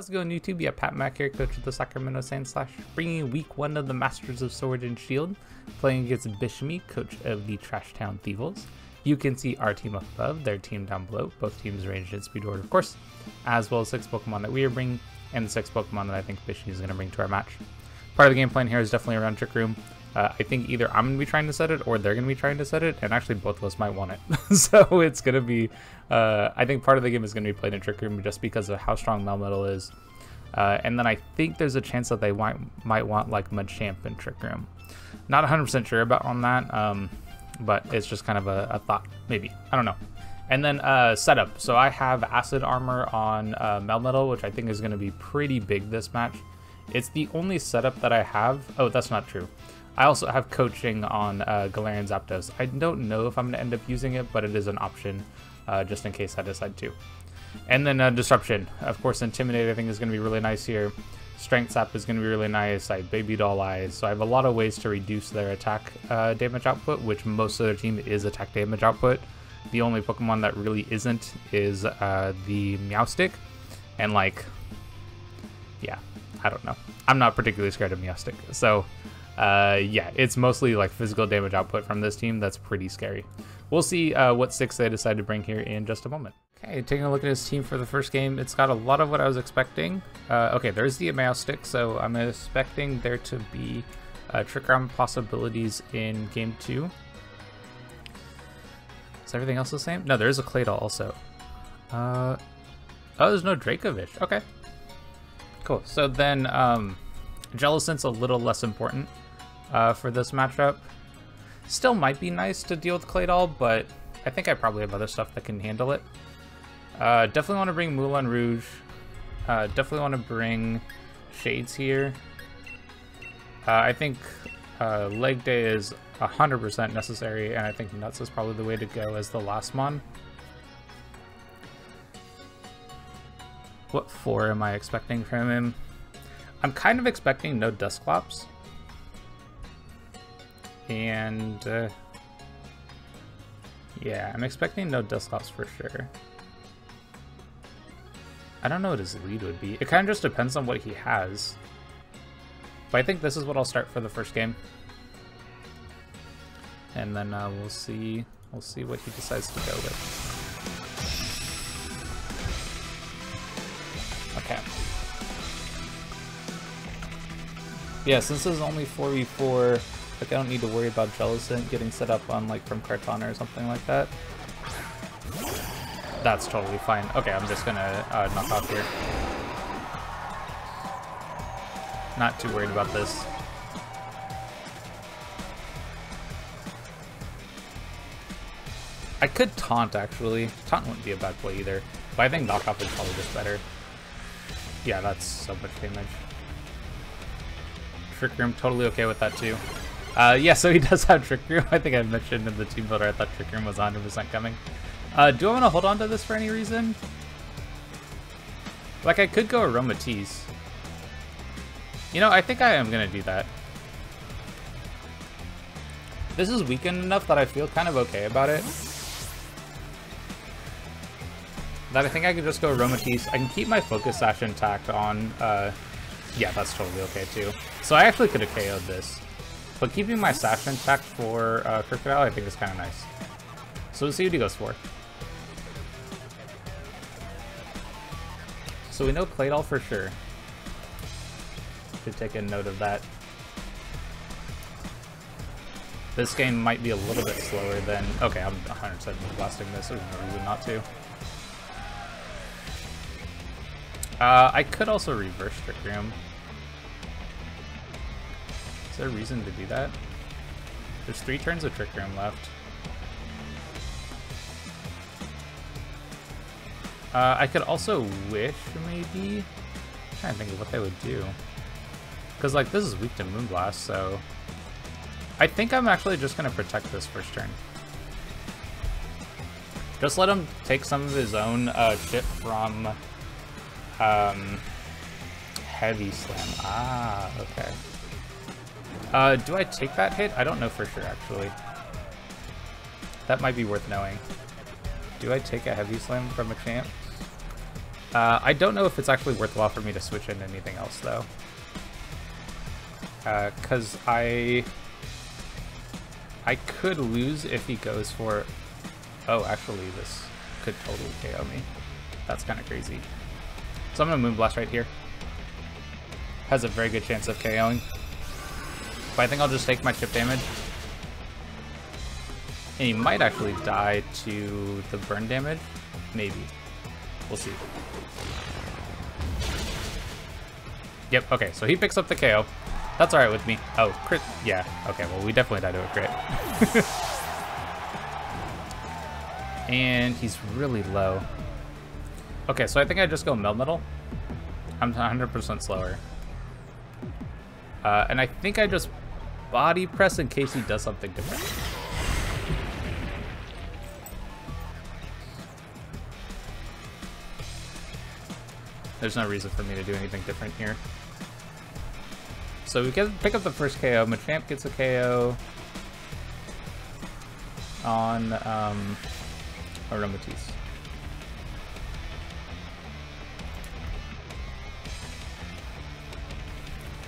How's it going, YouTube? Yeah, Pat Mack here, coach of the Sacramento Sandslash, bringing you week one of the Masters of Sword and Shield, playing against Bishmi, coach of the Trash Town Thievils. You can see our team up above, their team down below, both teams ranged in speed order, of course, as well as 6 Pokemon that we are bringing, and the 6 Pokemon that I think Bishmi is going to bring to our match. Part of the game plan here is definitely around Trick Room. I think either I'm going to be trying to set it, or they're going to be trying to set it, and actually both of us might want it. So it's going to be, I think part of the game is going to be played in Trick Room just because of how strong Melmetal is. And then I think there's a chance that they might want like Machamp in Trick Room. Not 100% sure about on that, but it's just kind of a thought, maybe. I don't know. And then setup. So I have Acid Armor on Melmetal, which I think is going to be pretty big this match. It's the only setup that I have. Oh, that's not true. I also have Coaching on Galarian Zapdos. I don't know if I'm going to end up using it, but it is an option just in case I decide to. And then Disruption. Of course, Intimidate I think is going to be really nice here. Strength Sap is going to be really nice. I have Baby Doll Eyes. So I have a lot of ways to reduce their attack damage output, which most of their team is attack damage output. The only Pokemon that really isn't is the Meowstic. And like, yeah, I don't know. I'm not particularly scared of Meowstic. So yeah, it's mostly like physical damage output from this team that's pretty scary. We'll see what six they decide to bring here in just a moment. Okay, taking a look at his team for the first game, it's got a lot of what I was expecting. Okay, there's the Meowstic, so I'm expecting there to be Trick Room possibilities in game two. Is everything else the same? No, there is a Claydol also. Oh, there's no Dracovish. Okay, cool. So then Jellicent's a little less important for this matchup. Still might be nice to deal with Claydol, but I think I probably have other stuff that can handle it. Definitely want to bring Moulin Rouge. Definitely want to bring Shades here. I think Leg Day is 100% necessary, and I think Nuts is probably the way to go as the last mon. What four am I expecting from him? I'm kind of expecting no Dusclops. And yeah, I'm expecting no Dusclops for sure. I don't know what his lead would be. It kind of just depends on what he has. But I think this is what I'll start for the first game. And then we'll see what he decides to go with. Okay. Yeah, since this is only 4v4, like I don't need to worry about Jellicent getting set up on like from Kartana or something like that. That's totally fine. Okay, I'm just gonna knock off here. Not too worried about this. I could taunt actually. Taunt wouldn't be a bad play either. But I think knockoff is probably just better. Yeah, that's so much damage. Trick Room, totally okay with that too. Yeah, so he does have Trick Room. I think I mentioned in the team builder I thought Trick Room was 100% coming. Do I want to hold on to this for any reason? Like, I could go Aromatisse. You know, I think I am going to do that. This is weakened enough that I feel kind of okay about it. That I think I could just go Aromatisse. I can keep my Focus Sash intact on... yeah, that's totally okay too. So I actually could have KO'd this. But keeping my Sash intact for Crocodile I think is kind of nice. So we'll see what he goes for. So we know Claydol for sure. Should take a note of that. This game might be a little bit slower than... Okay, I'm 100% blasting this. There's no reason not to. I could also reverse Trick Room. Is there a reason to do that? There's 3 turns of Trick Room left. I could also Wish, maybe? I'm trying to think of what they would do. Because, like, this is weak to Moonblast, so... I think I'm actually just going to protect this first turn. Just let him take some of his own chip from... Heavy Slam. Ah, okay. Do I take that hit? I don't know for sure, actually. That might be worth knowing. Do I take a Heavy Slam from Machamp? I don't know if it's actually worthwhile for me to switch into anything else, though. Because I could lose if he goes for... Oh, actually, this could totally KO me. That's kind of crazy. So I'm going to Moonblast right here. Has a very good chance of KOing. But I think I'll just take my chip damage. And he might actually die to the burn damage. Maybe. We'll see. Yep, okay, so he picks up the KO. That's alright with me. Oh, crit. Yeah, okay, well, we definitely died to a crit. And he's really low. Okay, so I think I just go Melmetal. I'm 100% slower. And I think I just Body Press in case he does something different. There's no reason for me to do anything different here. So we can pick up the first KO. Machamp gets a KO on Aromatisse.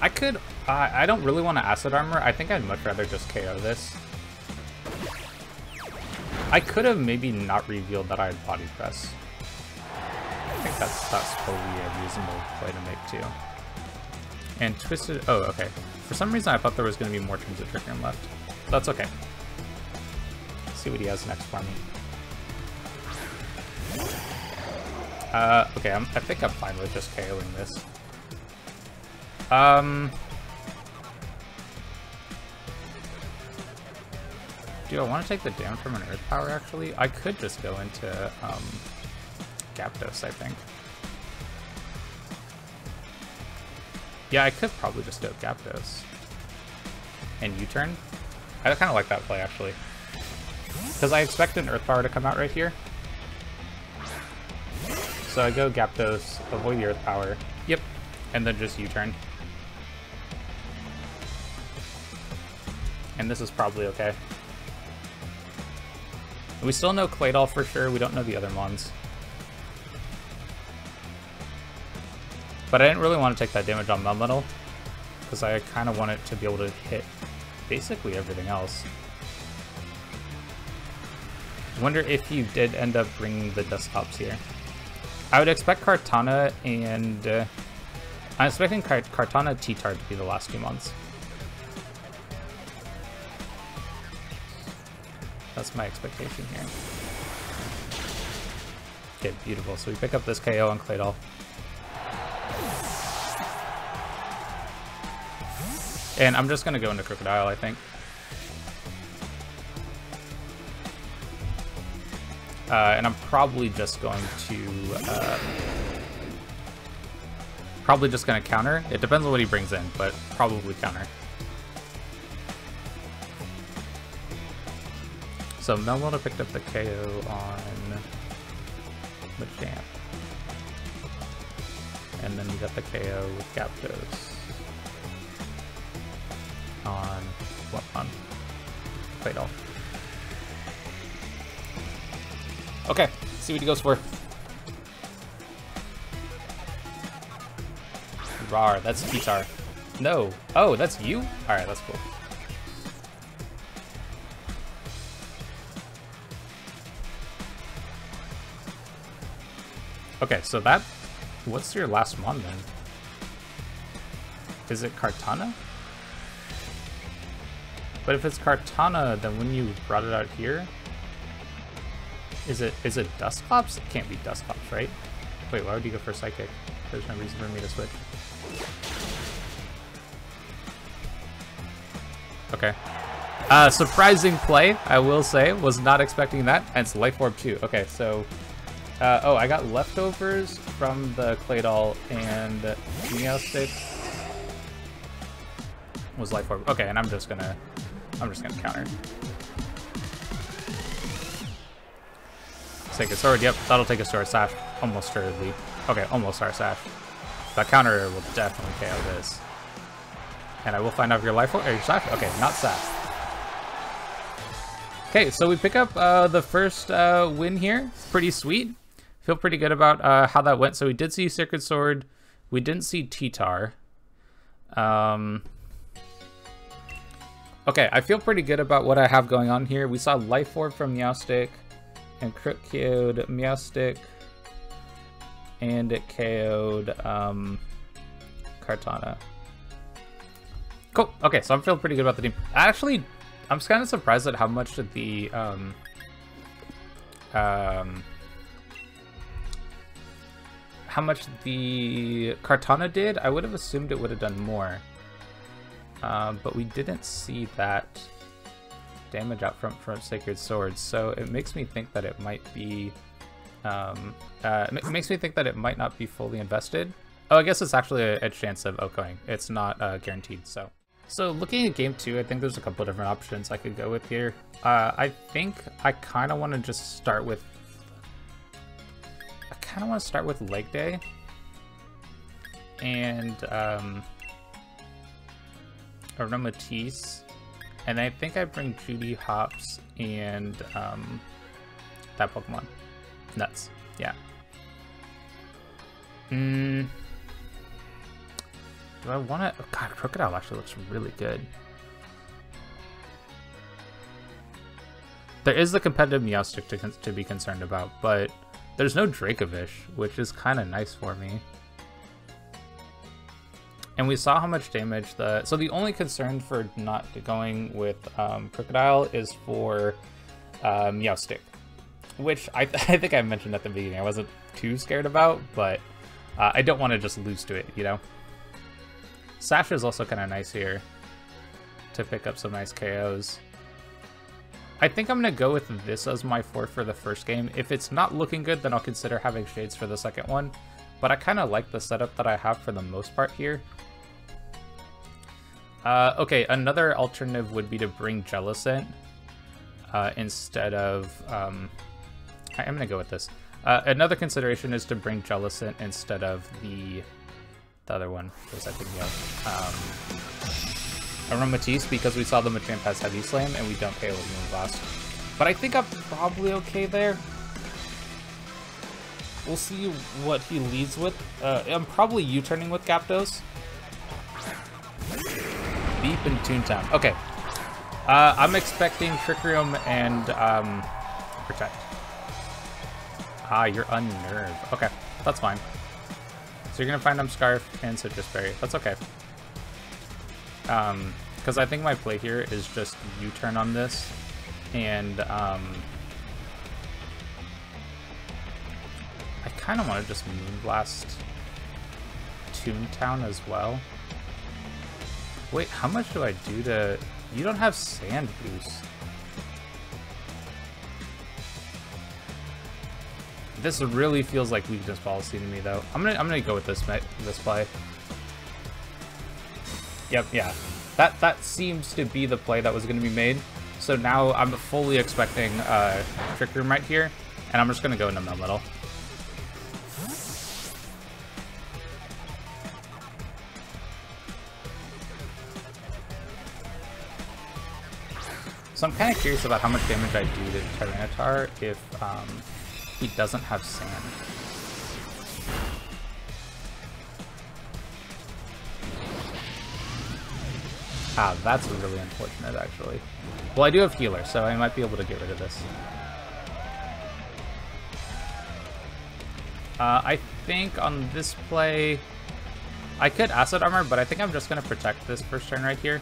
I could... I don't really want to Acid Armor. I think I'd much rather just KO this. I could have maybe not revealed that I had Body Press. I think that's probably a reasonable play to make, too. And Twisted... Oh, okay. For some reason, I thought there was going to be more turns of Trick Room left. That's okay. Let's see what he has next for me. Okay, I think I'm fine with just KOing this. Do I want to take the damage from an Earth Power, actually? I could just go into, Zapdos, I think. Yeah, I could probably just go Zapdos. And U-turn. I kind of like that play, actually. Because I expect an Earth Power to come out right here. So I go Zapdos, avoid the Earth Power. Yep. And then just U-turn. And this is probably okay. We still know Claydol for sure. We don't know the other mons. But I didn't really want to take that damage on Melmetal, because I kind of want it to be able to hit basically everything else. Wonder if you did end up bringing the Dusclops here. I would expect Kartana and... I'm expecting Kartana T-Tar to be the last 2 months. That's my expectation here. Okay, beautiful. So we pick up this KO on Claydol. And I'm just going to go into Crocodile, I think. And I'm probably just going to... probably just going to counter. It depends on what he brings in, but probably counter. So Melmetal picked up the KO on Machamp. And then we got the KO with Zapdos. On what on Claydol. Okay, see what he goes for. Rar, that's T-Tar. No. Oh, that's you? Alright, that's cool. Okay, so that... What's your last mon, then? Is it Kartana? But if it's Kartana, then when you brought it out here... Is it Dusclops? It can't be Dusclops, right? Wait, why would you go for Psychic? There's no reason for me to switch. Okay. Surprising play, I will say. Was not expecting that. And it's Life Orb too. Okay, so... oh, I got leftovers from the Claydol and Meowstic. Was Life Orb. Okay, and I'm just gonna counter. Let's take a sword. Yep, that'll take us to our Sash. Almost assuredly. Okay, almost our Sash. That counter will definitely KO this. And I will find out if your Life Orb or your Sash. Okay, not Sash. Okay, so we pick up the first win here. Pretty sweet. feel pretty good about how that went. So we did see Sacred Sword. We didn't see T-Tar. Okay, I feel pretty good about what I have going on here. We saw Life Orb from Meowstic, and crit KO'd Meowstic, and it KO'd Kartana. Cool. Okay, so I'm feeling pretty good about the team. Actually, I'm just kind of surprised at how much the Kartana did. I would have assumed it would have done more, but we didn't see that damage out front from Sacred Swords, so it makes me think that it might be it makes me think that it might not be fully invested. Oh, I guess it's actually a chance of outgoing. It's not guaranteed, so. So looking at game two, I think there's a couple different options I could go with here. I think I kind of want to just start with... I kind of want to start with Leg Day. And Aromatisse. And I think I bring Judy, Hops, and that Pokemon. Nuts. Yeah. Do I want to... Oh, God, Crocodile actually looks really good. There is the competitive Meowstic to be concerned about, but there's no Dracovish, which is kind of nice for me. And we saw how much damage the... So the only concern for not going with Crocodile is for Meowstic, which I think I mentioned at the beginning I wasn't too scared about, but I don't want to just lose to it, you know? Sasha is also kind of nice here to pick up some nice KOs. I think I'm going to go with this as my 4 for the first game. If it's not looking good, then I'll consider having Shades for the second one. But I kind of like the setup that I have for the most part here. Okay, another alternative would be to bring Jellicent instead of... I am going to go with this. Another consideration is to bring Jellicent instead of the other one, because I think Aromatisse, because we saw the Machamp has Heavy Slam and we don't KO with Moonblast. But I think I'm probably okay there. We'll see what he leads with. I'm probably U-turning with Zapdos. Beep and Toontown. Okay. I'm expecting Trick Room and Protect. Ah, you're unnerved. Okay, that's fine. So you're going to find Scarf and Citrus Berry. That's okay. Because I think my play here is just U-turn on this. And I kind of want to just Moonblast Toontown as well. Wait, how much do I do to... You don't have Sand Boost. This really feels like weakness policy to me, though. I'm gonna go with this play. Yep, yeah. That seems to be the play that was gonna be made. So now I'm fully expecting Trick Room right here, and I'm just gonna go into Melmetal. So I'm kind of curious about how much damage I do to Tyranitar if he doesn't have Sand. Ah, that's really unfortunate, actually. Well, I do have Healer, so I might be able to get rid of this. I think on this play, I could Acid Armor, but I think I'm just going to protect this first turn right here.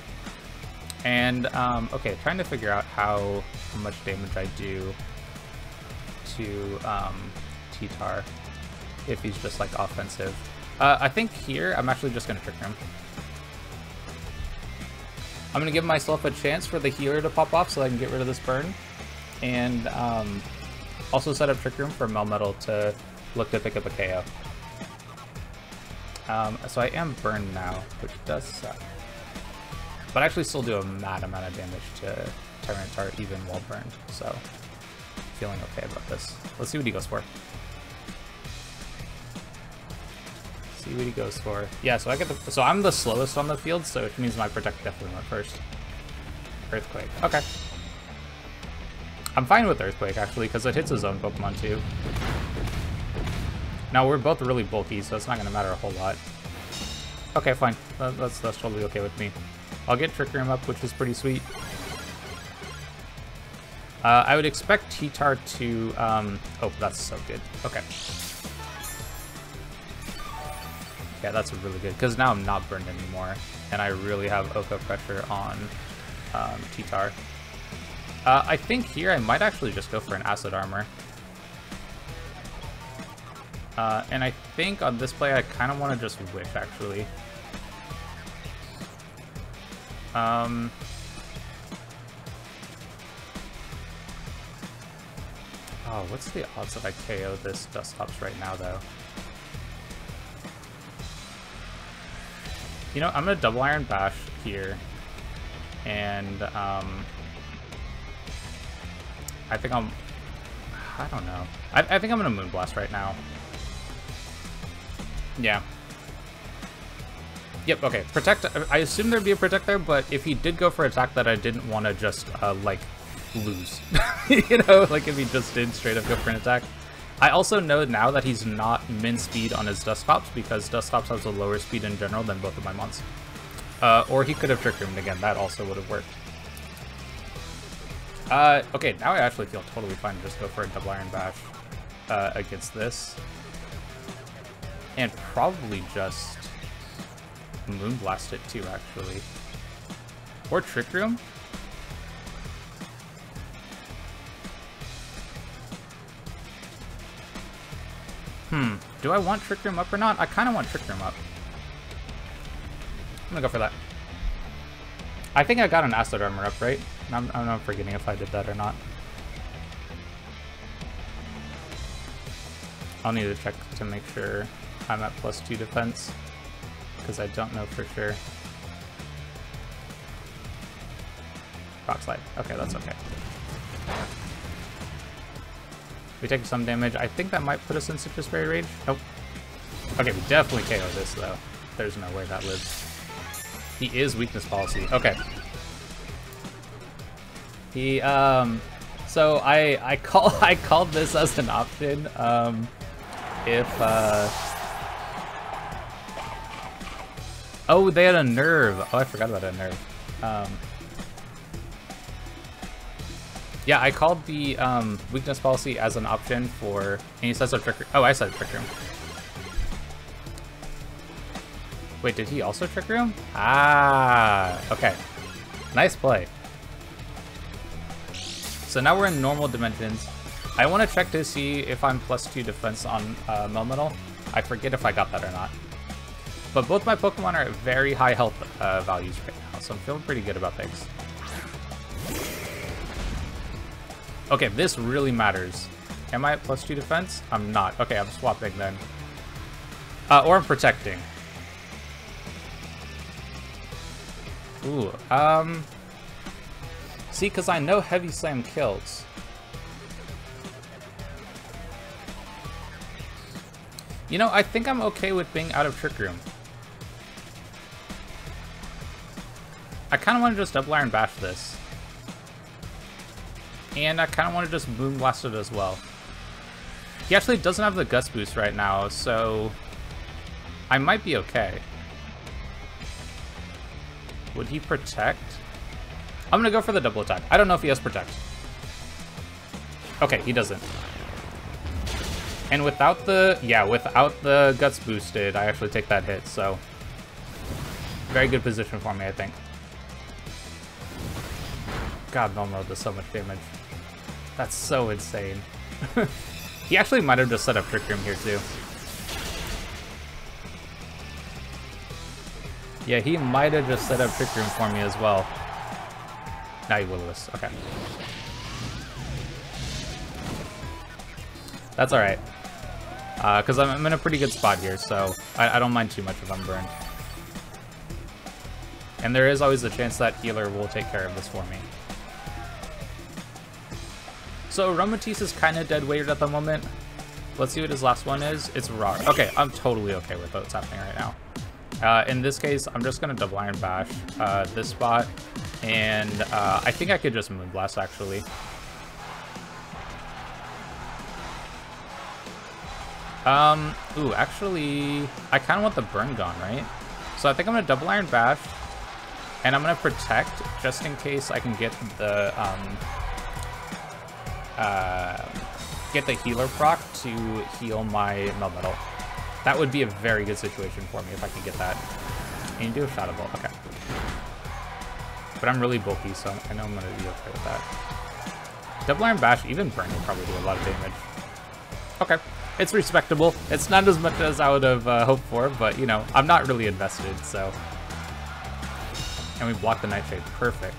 And, okay, trying to figure out how much damage I do to T-Tar if he's just like offensive. I think here I'm actually just gonna Trick Room. I'm gonna give myself a chance for the Healer to pop off so I can get rid of this burn, and also set up Trick Room for Melmetal to look to pick up a KO. So I am burned now, which does suck, but I actually still do a mad amount of damage to Tyranitar even while burned, so feeling okay about this. Let's see what he goes for. See what he goes for. Yeah, so I get the. So I'm the slowest on the field, so it means my Protect definitely went first. Earthquake. Okay. I'm fine with Earthquake actually, because it hits his own Pokemon too. No, we're both really bulky, so it's not going to matter a whole lot. Okay, fine. That's totally okay with me. I'll get Trick Room up, which is pretty sweet. I would expect T-Tar to... oh, that's so good. Okay. Yeah, that's really good, because now I'm not burned anymore, and I really have Oka pressure on T-Tar. I think here I might actually just go for an Acid Armor. And I think on this play I kind of want to just Wish, actually. Oh, what's the odds that I KO this Dusclops right now, though? You know, I'm going to double Iron Bash here, and I think I don't know. I think I'm going to Moonblast right now. Yeah. Yep, okay. Protect, I assume there'd be a Protect there, but if he did go for attack that I didn't want to just, like, lose. You know, like if he just did straight up go for an attack. I also know now that he's not min speed on his Dusclops, because Dusclops has a lower speed in general than both of my mons. Or he could have Trick Roomed again, that also would have worked. Okay, now I actually feel totally fine to just go for a double Iron Bash against this. And probably just Moonblast it too, actually. Or Trick Room? Do I want Trick Room up or not? I kind of want Trick Room up. I'm gonna go for that. I think I got an Acid Armor up, right? I'm not forgetting if I did that or not. I'll need to check to make sure I'm at +2 defense, because I don't know for sure. Rock Slide. Okay, that's okay. We take some damage. I think that might put us in Citrus Berry Rage. Nope. Okay, we definitely KO this, though. There's no way that lives. He is Weakness Policy. Okay. He, so I called this as an option, oh, they had a Nerve. Oh, I forgot about a Nerve. Yeah, I called the Weakness Policy as an option for, and he says a Trick Room. Oh, I said Trick Room. Wait, did he also Trick Room? Ah, okay. Nice play. So now we're in normal dimensions. I want to check to see if I'm +2 defense on Melmetal. I forget if I got that or not. But both my Pokemon are at very high health values right now, so I'm feeling pretty good about things. Okay, this really matters. Am I at +2 defense? I'm not. Okay, I'm swapping then. Or I'm protecting. Ooh, see, because I know Heavy Slam kills. You know, I think I'm okay with being out of Trick Room. I kind of want to just Double Iron Bash this. And I kind of want to just Moonblast it as well. He actually doesn't have the Guts boost right now, so I might be okay. Would he protect? I'm going to go for the double attack. I don't know if he has protect. Okay, he doesn't. And without the... yeah, without the Guts boosted, I actually take that hit, so... very good position for me, I think. God, Melmetal does so much damage. That's so insane. He actually might have just set up Trick Room here, too. Yeah, he might have just set up Trick Room for me as well. Now you will lose. Okay. That's alright. Because I'm in a pretty good spot here, so I don't mind too much if I'm burned. And there is always a chance that Healer will take care of this for me. So Aromatisse is kind of dead weighted at the moment. Let's see what his last one is. It's raw. Okay, I'm totally okay with what's happening right now. In this case, I'm just going to Double Iron Bash this spot. And I think I could just Moonblast, actually. Ooh, actually, I kind of want the Burn Gone, right? So I think I'm going to double Iron Bash, and I'm going to Protect, just in case I can get the Healer proc to heal my Melmetal. That would be a very good situation for me if I could get that. And you do a Shadow Ball, okay. But I'm really bulky, so I know I'm going to be okay with that. Double Iron Bash, even Burn will probably do a lot of damage. Okay. It's respectable. It's not as much as I would have hoped for, but, you know, I'm not really invested, so. And we block the Nightshade. Perfect.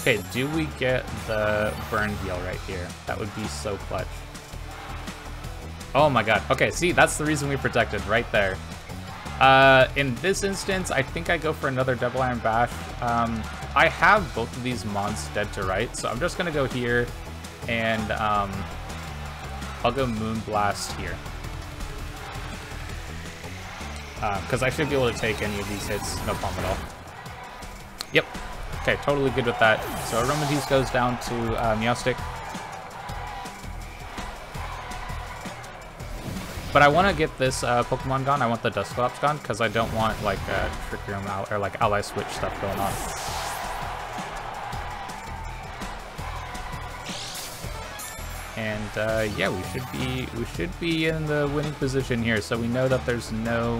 Okay, do we get the Burn Heal right here? That would be so clutch. Oh my god. Okay, see, that's the reason we protected right there. In this instance, I think I go for another Double Iron Bash. I have both of these mons dead to right, so I'm just going to go here and... I'll go Moonblast here. Because I should be able to take any of these hits, no problem at all. Yep. Okay, totally good with that. So Aromatisse goes down to Meowstic. But I want to get this Pokemon gone. I want the Dusclops gone because I don't want like Trick Room out or like ally switch stuff going on. And yeah, we should be in the winning position here. So we know that there's no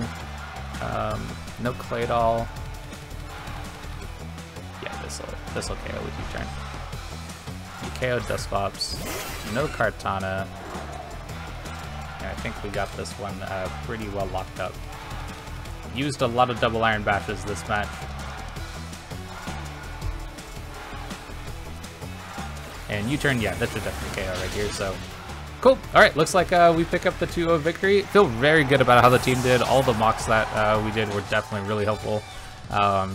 no Claydol. Yeah, this'll KO with U-turn. You KO Dusclops. No Kartana. And I think we got this one pretty well locked up. Used a lot of double iron bashes this match. And U-turn, yeah, that should definitely KO right here, so... Cool! Alright, looks like we pick up the 2-0 victory. Feel very good about how the team did. All the mocks that we did were definitely really helpful.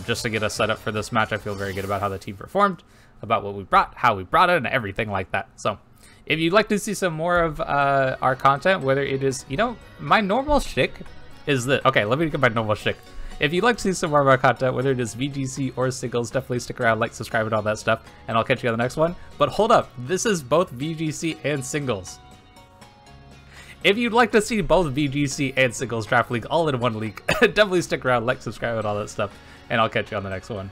Just to get us set up for this match, I feel very good about how the team performed, about what we brought, how we brought it, and everything like that. So, if you'd like to see some more of our content, whether it is... You know, my normal shtick is this. Okay, let me get my normal shtick. If you'd like to see some more of our content, whether it is VGC or singles, definitely stick around, like, subscribe, and all that stuff, and I'll catch you on the next one. But hold up, this is both VGC and singles. If you'd like to see both VGC and singles draft league all in one league, definitely stick around, like, subscribe, and all that stuff, and I'll catch you on the next one.